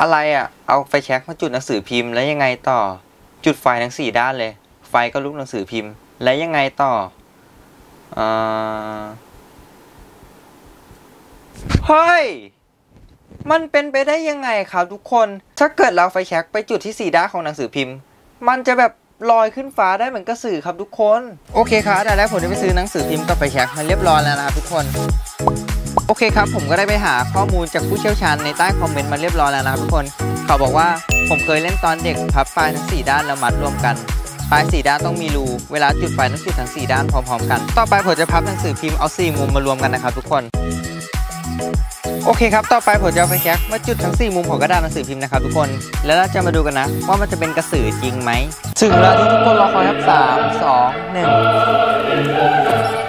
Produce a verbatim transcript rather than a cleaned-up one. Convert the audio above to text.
อะไรอ่ะเอาไฟแช็กมาจุดหนังสือพิมพ์แล้วยังไงต่อจุดไฟทั้งสี่ด้านเลยไฟก็ลุกหนังสือพิมพ์แล้วยังไงต่ออ่าเฮ้ยมันเป็นไปได้ยังไงครับทุกคนถ้าเกิดเราไฟแช็กไปจุดที่สี่ด้านของหนังสือพิมพ์มันจะแบบลอยขึ้นฟ้าได้เหมือนกระสือครับทุกคนโอเคครับแต่แล้วผมได้ไปซื้อหนังสือพิมพ์กับไฟแช็กมาเรียบร้อยแล้วนะครับทุกคนโอเคครับผมก็ได้ไปหาข้อมูลจากผู้เชี่ยวชาญในใต้คอมเมนต์มาเรียบร้อยแล้วนะครับทุกคนเขาบอกว่าผมเคยเล่นตอนเด็กพับปลายทั้งสี่ด้านแล้วมัดรวมกันปลายสี่ด้านต้องมีรูเวลาจุดไฟต้องจุดทั้งสี่ด้านพร้อมๆกันต่อไปผมจะพับหนังสือพิมพ์เอาสี่มุมมารวมกันนะครับทุกคนโอเคครับต่อไปผมจะเอาไฟแช็กมาจุดทั้งสี่มุมของกระดานหนังสือพิมพ์นะครับทุกคนแล้วเราจะมาดูกันนะว่ามันจะเป็นกระสือจริงไหมถึงเวลาที่ทุกคนรอคอยครับสาม สอง หนึ่ง